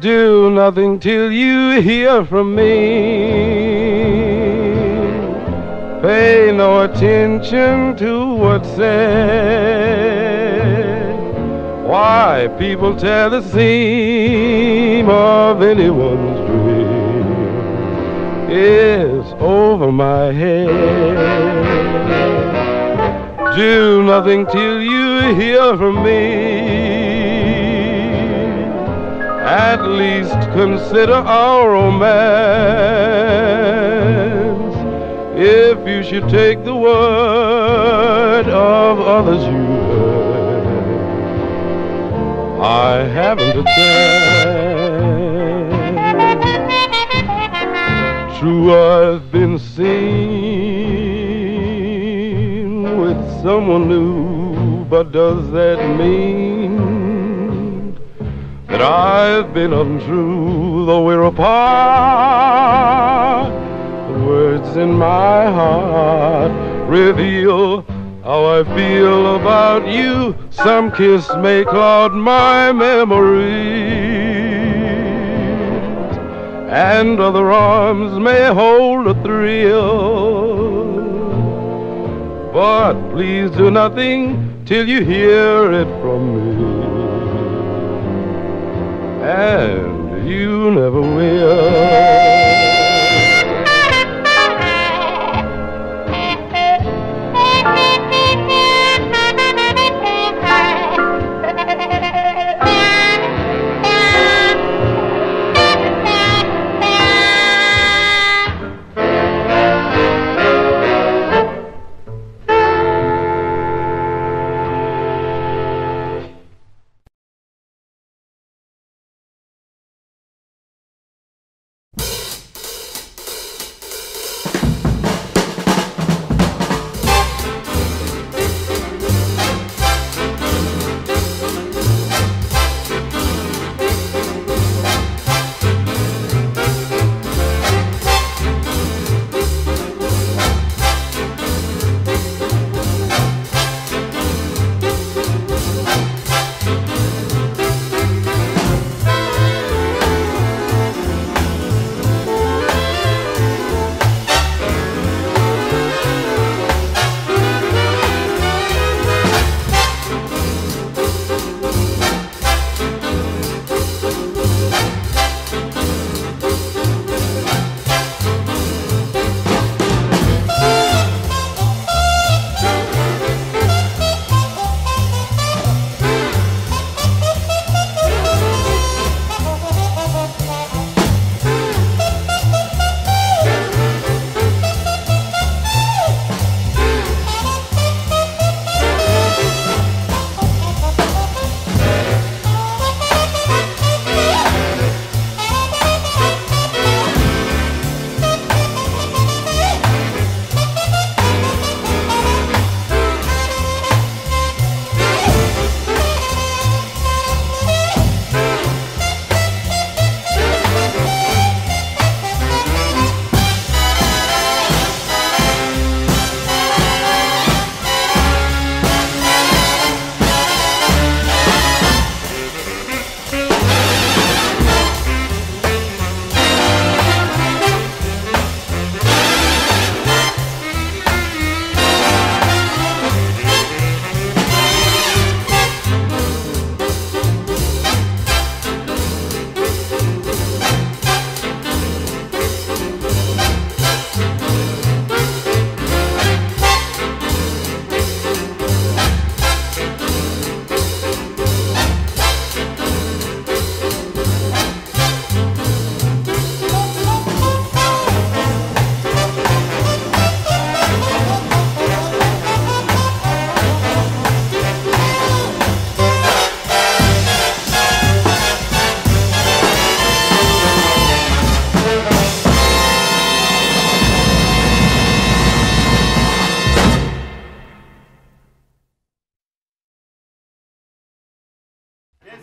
Do nothing till you hear from me. Pay no attention to what's said. Why, people tear the seam of anyone's dream is over my head. Do nothing till you hear from me. At least consider our romance. If you should take the word of others you heard, I haven't a chance. True, I've been seen with someone new, but does that mean that I've been untrue? Though we're apart, the words in my heart reveal how I feel about you. Some kiss may cloud my memories, and other arms may hold a thrill. But please do nothing till you hear it from me, and you never will.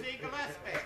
Dizzy Gillespie.